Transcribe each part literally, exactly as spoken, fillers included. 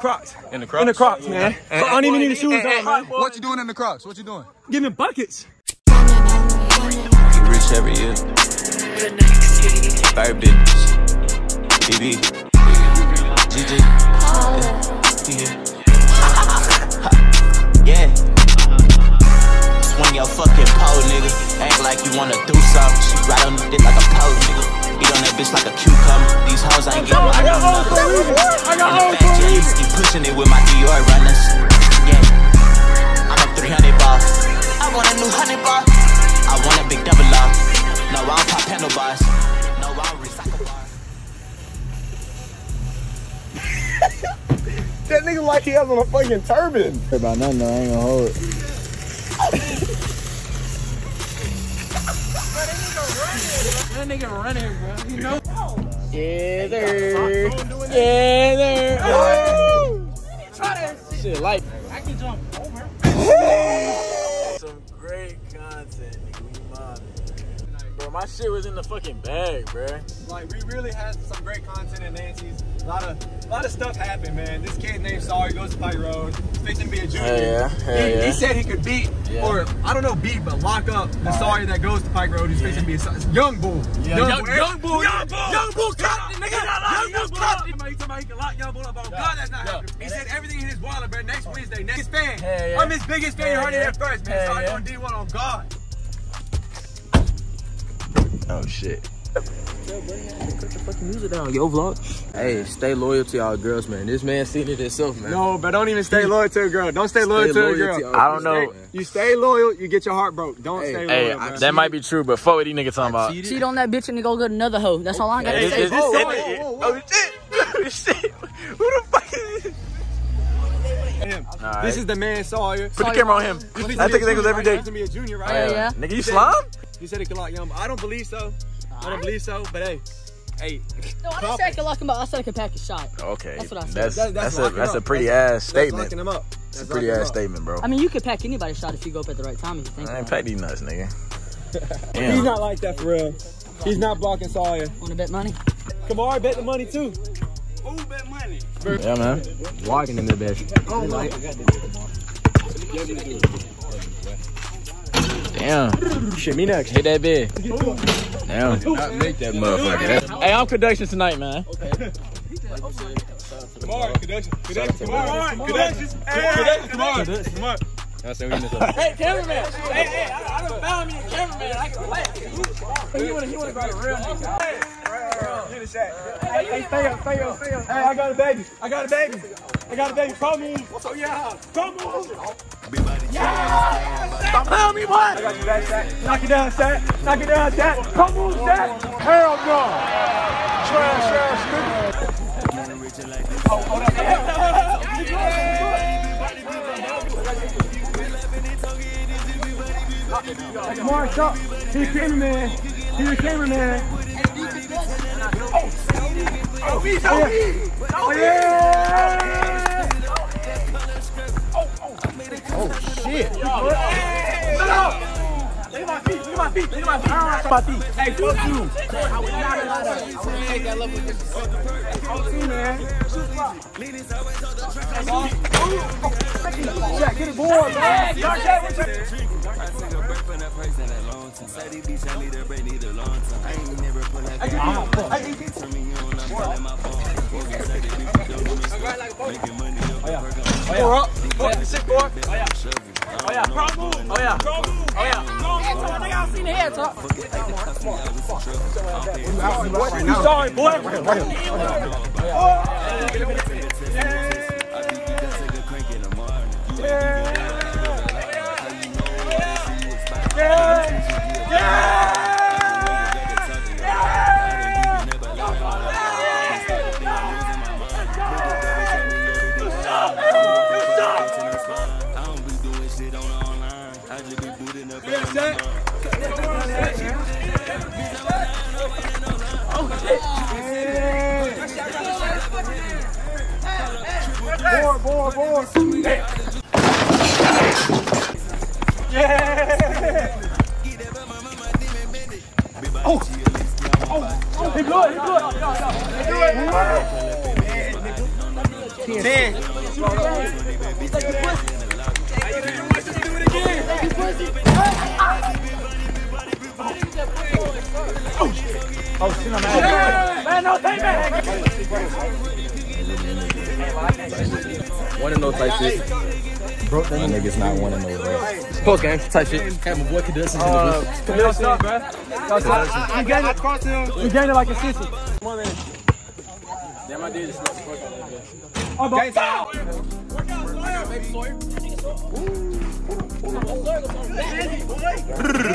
Crocs. In the Crocs? In the Crocs, yeah. man. And, I don't even need the shoes on, man. What you doing in the Crocs? What you doing? Giving buckets. You rich every year. Fire bitches. B B. G G. Yeah. Yeah. Swing your fucking pole, nigga. Act like you wanna do something. She ride on the dick like a pole, nigga. Eat on that bitch like a cucumber. These hoes I ain't get no, I got old police. I got old police. Keep pushing it with my Dior runners. Yeah, I'm a three hundred ball. I want a new one hundred ball. I want a big double R. No, I don't pop handlebars. No, I don't recycle bars. That nigga like he has on a fucking turban. About nothing though, I ain't gonna hold it. That nigga running, bro. You know? Yeah, there. Yeah, there. Oh. Try that shit. Shit, like. I can jump over. Some great content, nigga. We love it. Bro, my shit was in the fucking bag, bro. Like, we really had some great content in Nancy's. A lot of, a lot of stuff happened, man. This kid named Sari goes to Tyrone. He's fixing to be a junior. Hey, yeah. Hey, he, yeah. he said he could beat, yeah. or I don't know, beat, but lock up the Sari that goes to Pike Road. He's yeah. fixing to be a young bull. Yeah. Young, young, bull. young bull. Young bull. Young bull. Captain, nigga. Young, young bull. Captain. He told me he can lock young bull up. Oh, God, that's not happening. He said everything in his wallet, bro. Next Wednesday, next fan. Hey, yeah. I'm his biggest fan. Hey, you heard yeah. it here first, man. Hey, Sari yeah. on D one on God. Oh, shit. Cut your fucking music down, yo vlog. Hey, stay loyal to y'all girls, man. This man seen it himself, man. No, but don't even stay loyal to a girl. Don't stay loyal stay to loyal a girl. To I don't know. Stay, you stay loyal, you get your heart broke. Don't hey, stay loyal. Hey, that might be true, but fuck what these niggas talking about. Cheat on that bitch and then go get another hoe. That's all I gotta hey, say. Is, is oh, whoa, whoa, whoa. Oh shit! Shit! Who the fuck is this? Him. Right. This is the man Sawyer. Put Sawyer. the camera on him. I think niggas every day. To be a junior, right? Hey, yeah. Nigga, you slime? You said it could lock young. I don't believe so. I don't believe so, but hey, hey. No, I didn't say I could lock him up. I said I could pack his shot. Okay. That's what I said. That's, that's, that's, that's, a, that's a pretty that's, ass statement. That's locking him up. That's, that's a pretty ass statement, bro. I mean, you could pack anybody's shot if you go up at the right time. If you think I ain't pack these nuts, nigga. Damn. He's not like that for real. He's not blocking Sawyer. Want to bet money? Kamari bet the money, too. Who bet money? Yeah, man. Walking in the bitch. Oh, my God. Damn. Shit, me next. Hit that big. Damn. Not make that motherfucker. Hey, I'm production tonight, man. Okay. Tomorrow, production. Production. Tomorrow. Production. Hey, production. Tomorrow. Hey, cameraman. Hey, hey, I done found me a cameraman. I can play. You want to go to real nigga. Get a shot. Hey, hey, stay up, stay up, stay up. Hey, I got a baby. I got a baby. I got a baby. Come on. Oh, yeah. Come on. Yeah! Don't tell me what! I got you back, Shaq. Knock it down, Shaq. Knock it down, Shaq. Come on, Shaq. Hell no. Trash, trash, nigga. Oh, hold up. Hey, Mark, up. He's a cameraman. He's a cameraman. Oh, oh, he's oh, yeah. Oh, yeah. Oh shit! Yo, yo. Hey. No, no. Look at my feet! Look at my feet! Look at my feet! Look at my feet! Hey, fuck you! I would not allow that. I would take that level. Oh, see, man. Oh, Jack, get it, boy, man. Jack, get it, boy. Oh, yeah. Shit, boy. Oh, yeah. Oh, yeah. Oh, yeah. Oh, yeah. I seen the head top. You saw it, boy. Yeah. Yeah. Yeah. Boy, boy, boy. Yeah. Yeah. Oh. Oh. He good. He good. He good. He good. ten. ten. He's like, you pussy. Let's do it again. You pussy. Oh, shit. Oh, shit, I'm out. Man, no, take back. One of those type shit. Bro, that nigga's not one of those, bro. Post game type shit. Have my boy Cadus in the booth. Cadus up, bro. I got him. You gained it like a sissy. Come on, man. Damn, I did this. Oh, bro. Work out, Sawyer, baby Sawyer.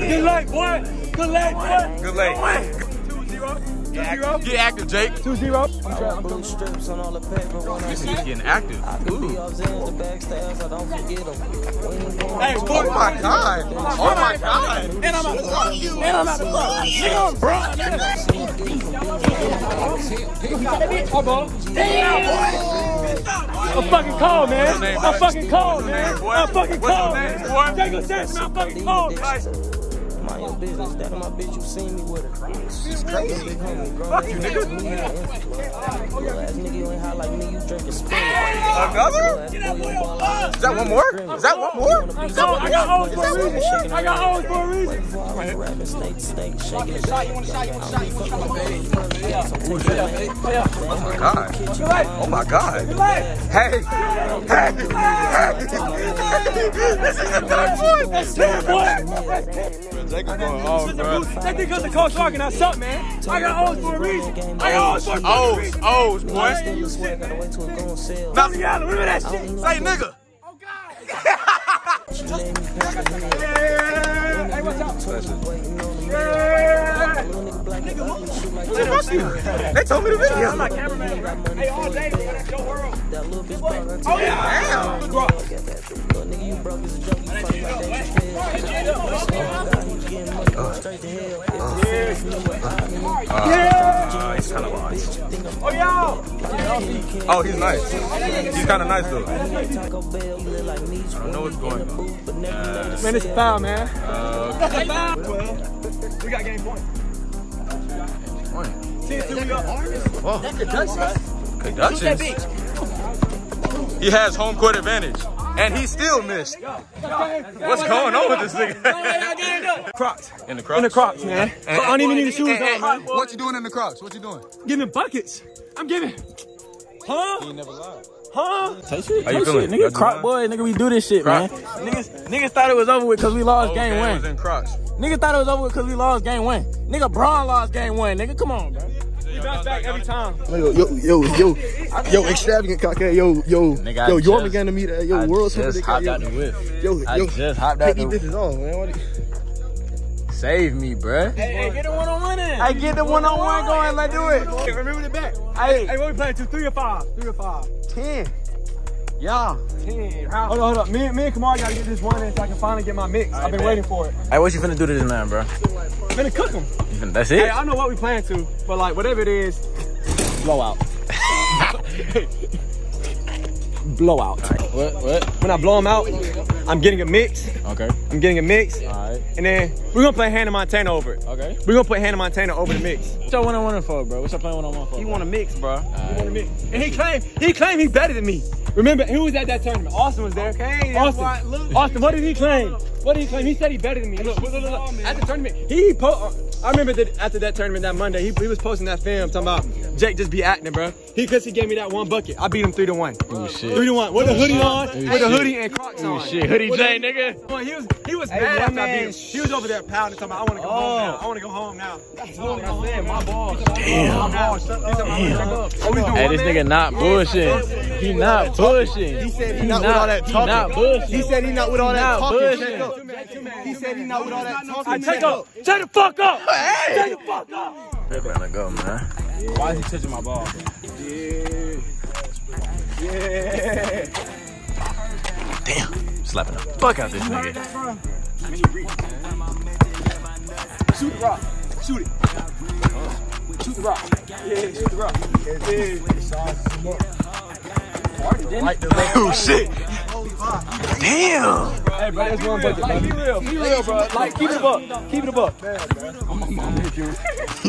Good luck, boy. Good luck, boy. Good luck. two zero. two zero. Get active, Jake. two zero. I'm trying to bootstraps on all the paper. This is getting active. Ooh. Hey, boy, oh my God. Oh my God. And I'm out to fuck you. And I'm out to fuck you, bro. Oh, bro. Damn, boy. I'm fucking cold, man. Name, I'm fucking cold, man. Name, I'm fucking cold. Take a chance, man. I'm fucking cold. Mind your business. That my bitch. You seen me with her. She's crazy. Fuck you, nigga. Your ass nigga, you ain't hot like me. You drinking spit. Another? Is that one more? Is that one more? I got hoes for a reason. I got hoes for a reason. I rapping snake, snake, shaking it. You want a shot? You want a shot? You want a shot? Oh my God. Oh my God. Hey. Hey. Hey. This is the third one. This is the third one. Jacob going off, bro. That nigga got the coach rocking us up, man. I got O's for a reason. I got O's for a reason. O's, O's, boy. Stop the island. Remember that shit. Say nigga. Oh, God. Yeah. Hey, what's up? Yeah. They told me the video. I'm like, cameraman. Hey, all day, that's your world. Oh, yeah. Damn. Bro. Yeah. He's kind of nice. Oh, yeah. Oh, he's nice. He's kind of nice, though. I don't know what's going on. Uh, man, it's a foul, man. Uh, okay. We got game point. He has home court advantage, and he still missed. What's going on with this nigga? Crocs. In the Crocs? In the Crocs, man. And, and, I don't even need the shoes and, and, on. What you doing in the Crocs? What you doing? Giving buckets. I'm giving. Huh? He never lied. Huh? Take shit, take shit. Nigga, Croc boy, nigga, we do this shit, Croc, man. Niggas, niggas thought it was over with because we lost oh, game man, one. Was in Crocs. Niggas thought it was over with because we lost game one. Nigga, Braun lost game one. Nigga, come on, bro. You bounce back every time. Yo, yo, yo, yo, yo, extravagant cockhead. Yo, yo, nigga, yo, you want me going to meet that? Yo, world's home. I just hopped out the whip. Yo, I just hopped out the whip. Take these bitches off, man. Save me, bruh. Hey, hey, get the one-on-one in. I get the one-on-one going. Let's do it. Hey, remember the back. Hey, hey, what we playing? Two, three or five? Three or five? Ten. Yeah. Ten. How? Hold on, hold on. Me, me and Kamar gotta get this one in so I can finally get my mix. Right, I've been man. waiting for it. Hey, what you finna do to this man, bruh? Finna cook him. That's it? Hey, I know what we plan to, but like, whatever it is, blowout. Blowout. Right. What? What? When I blow them out, I'm getting a mix. Okay. I'm getting a mix. All right. And then we're gonna play Hannah Montana over it. Okay. We're gonna put Hannah Montana over the mix. What's your one-on-one for, bro? What's your playing one-on-one for? He want a mix, bro. All right. He want a mix. And he claimed he claimed he's better than me. Remember, who was at that tournament? Austin was there. Okay. Austin. Why, look. Austin. What did he claim? What did he claim? He said he better than me. Look, look, look, look. At the tournament, he po I remember that after that tournament that Monday, he, he was posting that film talking about Jake just be acting, bro. He cause he gave me that one bucket. I beat him three to one. Oh shit. Three to one. With a hoodie on, with a hoodie and Crocs on. Oh shit. Hoodie J, nigga. He was he was hey, mad after I beat him. He was over there pounding talking about I wanna go oh. home now. I wanna go home now. That's what I said. My balls. Damn. My balls. Hey, this nigga not bullshitting. He not bullshitting. He said he not with all that talking. He said he not with all that talking. He said he not with all that talking. I take up. Take the fuck up. Hey! Stay the fuck up! They're gonna go, man. Yeah. Why is he touching my ball? Yeah. Yeah. Damn. Slapping the fuck out this nigga. Shoot the rock. Shoot it. Oh. Shoot the rock. Yeah, shoot the rock. Yeah. Yeah. Like the oh, shit. Damn! Hey, bro, that's one budget, man. Be real, be real, bro. Like, keep it above. Keep it above. Man, man. I'm on my computer. Hello,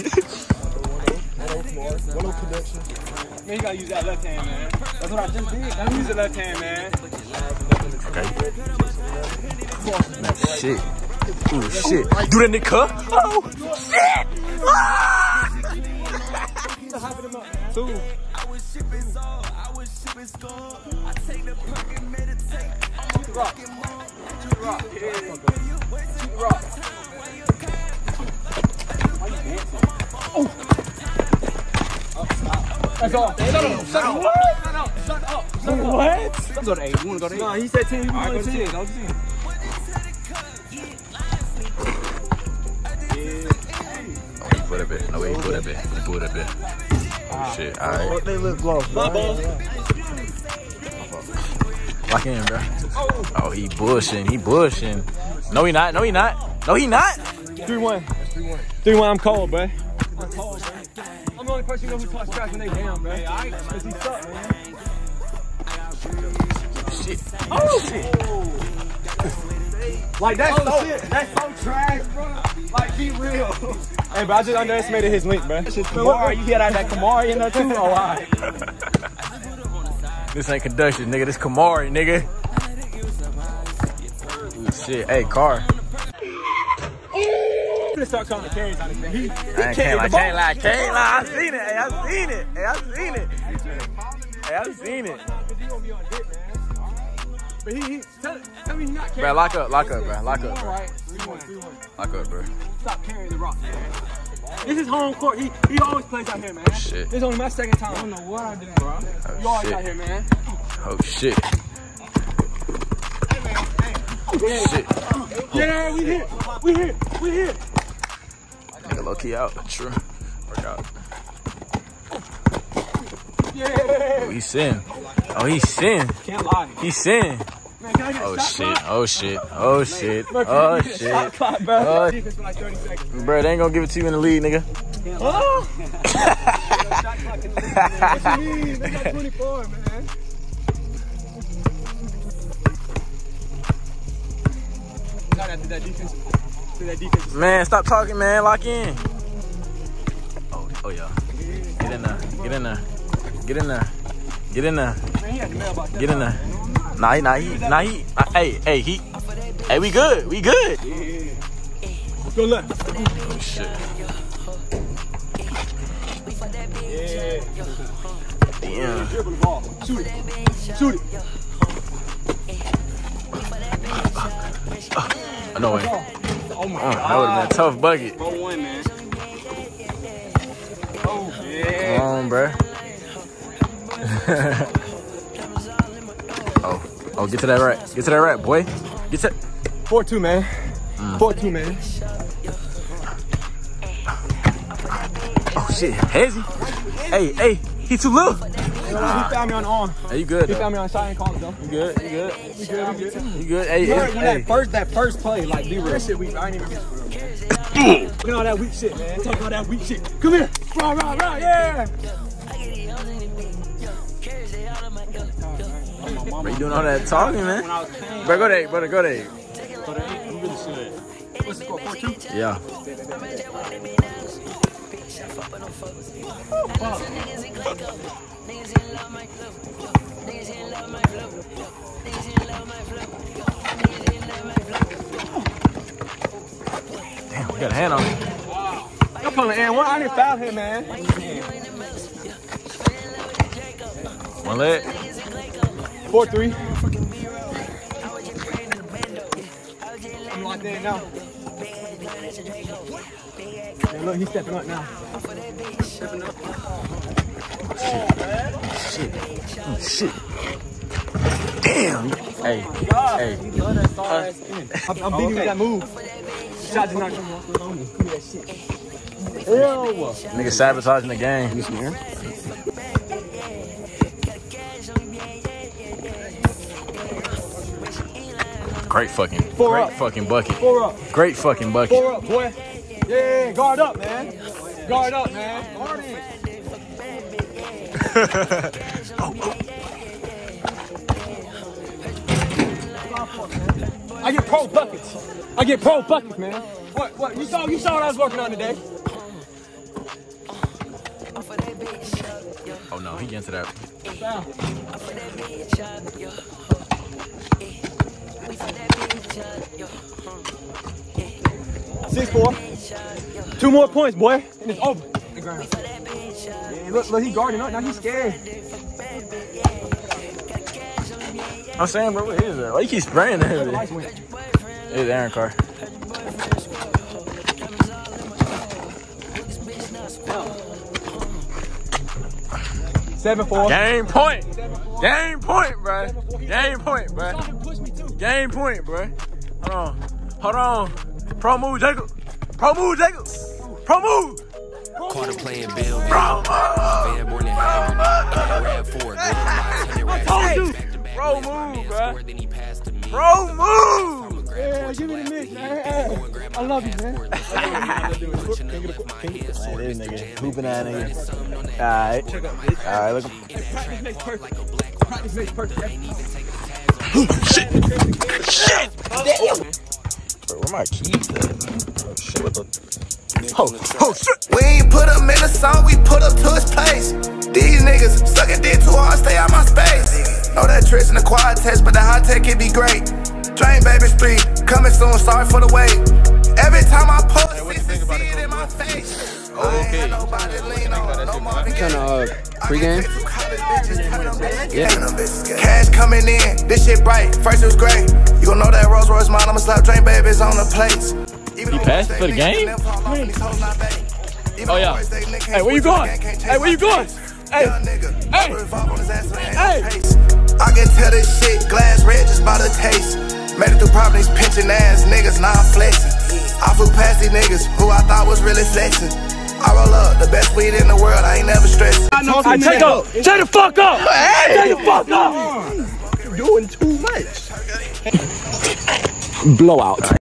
Florida. Hello, connection. Man, you gotta use that left hand, man. That's what I just did. Let me use the left hand, man. Okay. Shit. Ooh, shit. Do that nigga. Oh, shit. Ah! Two. I was shipping soul. I was shipping skull. I take the pocket, meditate. I'm a rocket mom. Shoot the rock. Yeah. Shoot the rock. Why you dancing? Oh. Oh, stop. That's all. No, no, no. Shut up. What? No, no. Shut up. Shut up. What? You go to eight. You want to go to eight? No, he said ten. You want to go to ten. Go to ten. Put a bit. No, wait, put a bit. Put a bit. Oh, shit, alright. They look close. My balls. Lock in, bro. Oh, he bushing. He bushing. No, he not. No, he not. No, he not. three one. three one, I'm cold, bro. I'm cold, bro. I'm the only person who knows who talks trash when they down, bro. Alright? Because he suck, man. Shit. Oh, shit. Like, that's so, that's so trash, bro. Like, be real. Hey, but I just underestimated his link, man. Kamari, you hear that, that Kamari in there too? Oh, all right. This ain't conduction, nigga. This Kamari, nigga. Ooh, shit. Hey, car. I'm gonna start calling the carries on this thing. He, he I can't lie. I can't lie. I can't lie. I seen it. Hey, I seen it. Hey, I seen it. Hey, I seen it. But he, he tell, tell me he's not carrying. Bro, lock up, lock up, bro. Lock up, bro. Lock up, bro. Stop carrying the rock, man. This is home court. He, he always plays out here, man. Shit. This is only my second time. I don't know what I did, bro. Oh, you always shit. Out here, man. Oh, shit. Hey, man. Hey. Oh, shit. Oh, yeah, we here. We here. We here. Nigga low key out. True. Work out. Yeah. Oh, he's sin. Oh, he's sin. Can't lie. He's sin. Man, can I get oh, a shit. Oh, shit. Oh, shit. Oh, shit. Oh, shit. Bro, it ain't gonna give it to you in the lead, nigga. Oh. What you mean? They got twenty-four, man. Man, stop talking, man. Lock in. Oh, oh yeah. Get in there. Get in there. Get in there. Get in there. Get in there. Nah, he, nah, he, nah, he. Nah, hey, hey, he. Hey, we good. We good. Yeah. Go left. Oh, shit. Yeah. Damn. Shoot it. Shoot it. Uh, no way. Oh, my God. That would have been a tough bucket. One, man. Oh, yeah. Come on, bro. Oh, oh, get to that right. Get to that right, boy. Get to four two, man. Mm. four two, man. Oh, shit. Hazy. Hey, hey, he too little. Nah. He found me on the arm. Hey, you good, He though. found me on side and calm, though. You good, you good. You good, you good. You good, hey, you heard, hey. That first, that first play, like, be real. That shit weak, I ain't even miss real, man. Look at all that weak shit, man. Take all that weak shit. Come here. Run, run, run, yeah. Bro, you doing all that talking, man? Bro, go to eight, brother, go to eight. Go to eight? You really should. What's the score, four two? Yeah. Damn, we got a hand on him. I'm pulling an and one. I didn't foul him, man. One leg. Four three. I'm locked in now. Man, look, he's stepping up now. Stepping up. Oh, shit. Oh, shit. Oh, shit. Damn. Hey. Hey. I'm, I'm beating with that move. Shot just not coming off on me. That shit. Nigga sabotaging the game. Great fucking, Four great up. fucking bucket. Four up. Great fucking bucket. Four up, boy. Yeah, guard up, man. Guard up, man. Guard in. Oh, oh. I get pro buckets. I get pro buckets, man. What? What? You saw? You saw what I was working on today. Oh no, he into that. six four. Two more points, boy. And it's over. Yeah, look, look, he guarding up. Now he's scared. I'm saying, bro, what is that? Why you keep spraying that? It's Aaron Carr. seven four. Game point. Game point, bruh. Game point, bruh. Game point, bruh. Hold on. Hold on. Pro move, Jacob. Pro move, Jacob. Pro move. Corner playing Bill. Bro, I told you. Bro, move, bruh. Bro, move. Yeah, give me the mix, man. I love you, man. This nigga hooping at nigga. Alright. Alright, look at practice makes perfect. Shit. Shit. Where my keys at? Oh, shit. What the... Oh, oh, shit. We ain't put him in a song, we put him to his place. These niggas suckin' dick too hard, stay out my space. Know that tricks in the quad test, but the high tech it be great. Train baby street, coming soon, sorry for the wait. Every time I post, hey, you think about it, see it in my face. Oh, okay. I ain't had nobody to lean on, no more to get it. Pre-game? Yeah. Cash coming in, this shit bright, first it was great. You gon' know that Rolls Royce mine, I'ma slap train babies on the plates. You passed for the game? Oh, yeah. Hey, where you going? Hey, where you going? Hey, hey, hey. I can tell this shit, glass red just by the taste. Made it through properties, pinching ass niggas, now I'm flexing. I flew past these niggas who I thought was really flexing. I roll up, the best weed in the world, I ain't never stressing. I take up, take the fuck up. Take the fuck up. You're doing too much. Blowout.